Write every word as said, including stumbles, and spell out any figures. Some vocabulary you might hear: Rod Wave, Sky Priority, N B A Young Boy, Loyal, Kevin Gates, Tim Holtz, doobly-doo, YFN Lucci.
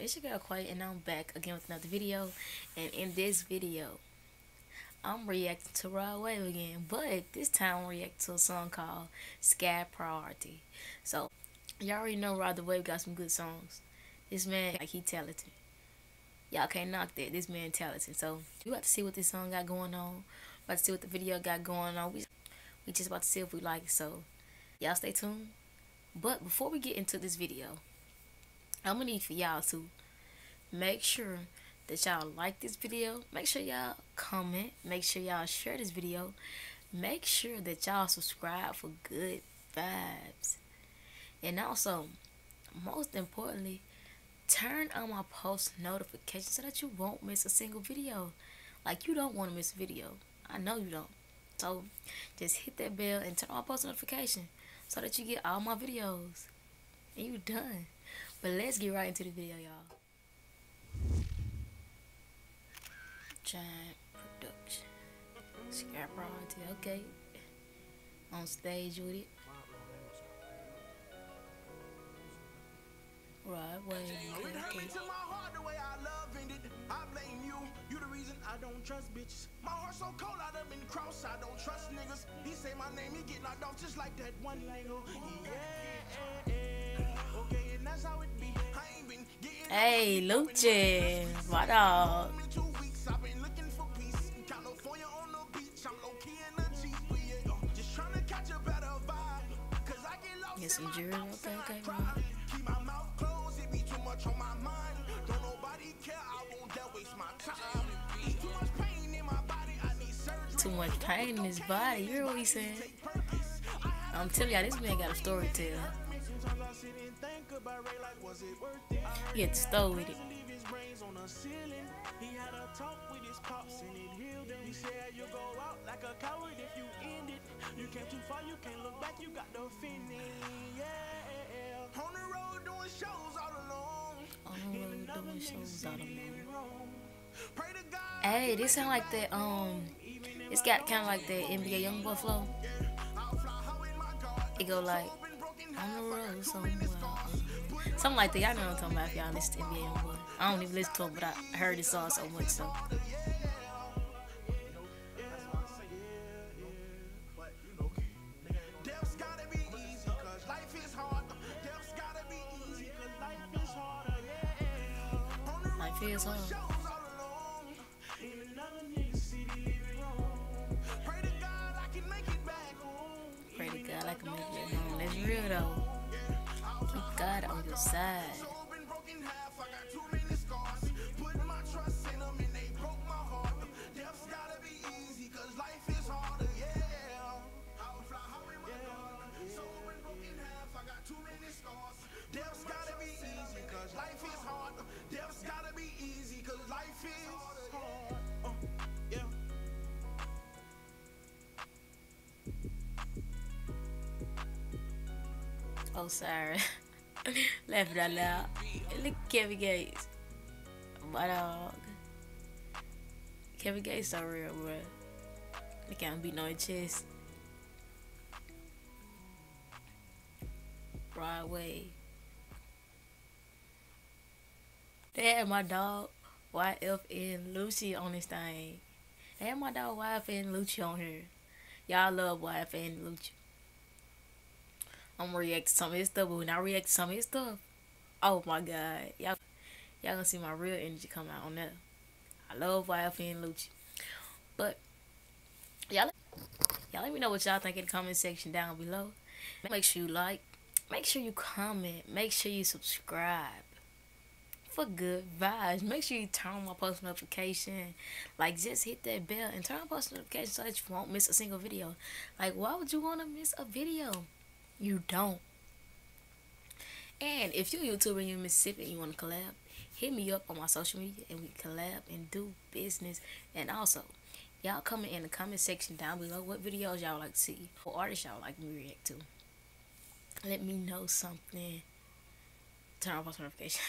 It's your girl Koi, and I'm back again with another video. And in this video, I'm reacting to Rod Wave again, but this time I'm reacting to a song called Sky Priority. So y'all already know Rod Wave got some good songs. This man, like, he talented. Y'all can't knock that. This man talented. So we about to see what this song got going on. About to see what the video got going on. We we just about to see if we like it. So y'all stay tuned. But before we get into this video, I'm gonna need for y'all to make sure that y'all like this video, make sure y'all comment, make sure y'all share this video, make sure that y'all subscribe for good vibes, and also, most importantly, turn on my post notifications so that you won't miss a single video. Like, you don't want to miss a video, I know you don't. So just hit that bell and turn on my post notification so that you get all my videos and you done. But let's get right into the video, y'all. Giant production. Sky Priority, okay. On stage with it. Right way. It hurt me to my heart the way I love ended. I blame you. You the reason I don't trust bitches. My heart's so cold, I done been crossed. I don't trust niggas. He say my name, he get knocked off just like that one night. Yeah. Hey, Lucci, what up? Get some jewelry, okay, okay, bro. Keep my mouth closed, it be too much on my mind. Don't nobody care, I won't dare waste my time. Too much pain in my body, I need surgery. Too much pain in his body, you know what he's saying? I'm telling y'all, this man got a story to tell. He had to stole with it. He had a talk with his pops and it healed him. He said you go out like a coward if you end it. You came too far, you can't look back, you got no finish. Yeah. On the road doing shows all alone. On the road doing shows all alone. Pray to God. Hey, this sound like that um it's got kinda like that N B A Young Boy flow. It go like on the road somewhere. Something like that. Y'all know what I'm talking about if y'all listen to N B A Young Boy. I don't even listen to it, but I heard this song so much, so. Life is hard. Pray to God I can make it home. That's real, though. Keep God on your side. Oh, sorry. Laughing out loud. Look at Kevin Gates. My dog. Kevin Gates so real, bro. They can't beat no chest. Broadway. They had my dog Y F N Lucci on this thing. They had my dog Y F N Lucci on here. Y'all love Y F N Lucci. I'm gonna react to some of his stuff, but when I react to some of his stuff, oh my God, y'all y'all gonna see my real energy come out on that. I love Y F N Lucci, but y'all y'all let me know what y'all think in the comment section down below. Make sure you like, make sure you comment, make sure you subscribe for good vibes. Make sure you turn on my post notification. Like, just hit that bell and turn on post notifications so that you won't miss a single video. Like, why would you wanna miss a video? You don't. And if you're a YouTuber and you're in Mississippi and you want to collab, hit me up on my social media and we collab and do business. And also, y'all comment in the comment section down below what videos y'all like to see, what artists y'all like me react to. Let me know something. Turn on post notification.